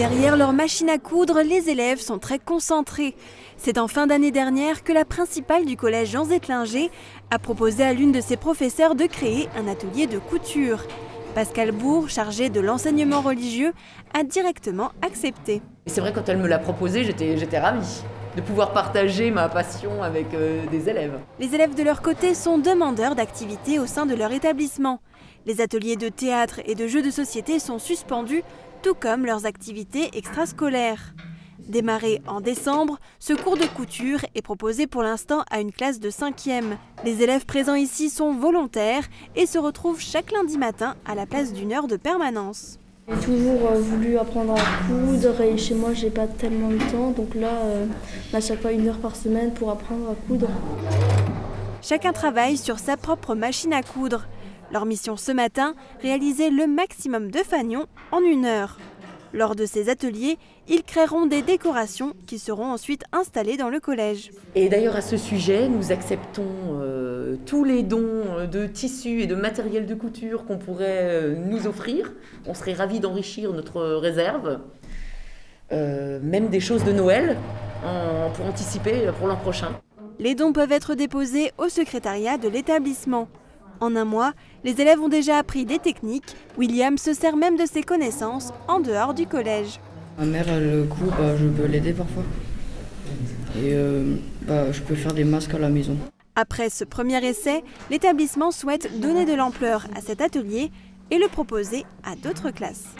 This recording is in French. Derrière leur machine à coudre, les élèves sont très concentrés. C'est en fin d'année dernière que la principale du collège Jean Seitlinger a proposé à l'une de ses professeurs de créer un atelier de couture. Pascal Bourg, chargé de l'enseignement religieux, a directement accepté. C'est vrai, quand elle me l'a proposé, j'étais ravie de pouvoir partager ma passion avec des élèves. Les élèves de leur côté sont demandeurs d'activités au sein de leur établissement. Les ateliers de théâtre et de jeux de société sont suspendus, tout comme leurs activités extrascolaires. Démarré en décembre, ce cours de couture est proposé pour l'instant à une classe de 5e. Les élèves présents ici sont volontaires et se retrouvent chaque lundi matin à la place d'une heure de permanence. J'ai toujours voulu apprendre à coudre et chez moi j'ai pas tellement de temps, donc là à chaque fois une heure par semaine pour apprendre à coudre. Chacun travaille sur sa propre machine à coudre. Leur mission ce matin, réaliser le maximum de fanions en une heure. Lors de ces ateliers, ils créeront des décorations qui seront ensuite installées dans le collège. Et d'ailleurs à ce sujet, nous acceptons tous les dons de tissus et de matériel de couture qu'on pourrait nous offrir. On serait ravis d'enrichir notre réserve, même des choses de Noël, pour anticiper pour l'an prochain. Les dons peuvent être déposés au secrétariat de l'établissement. En un mois, les élèves ont déjà appris des techniques. William se sert même de ses connaissances en dehors du collège. Ma mère, elle coud, je peux l'aider parfois. Et je peux faire des masques à la maison. Après ce premier essai, l'établissement souhaite donner de l'ampleur à cet atelier et le proposer à d'autres classes.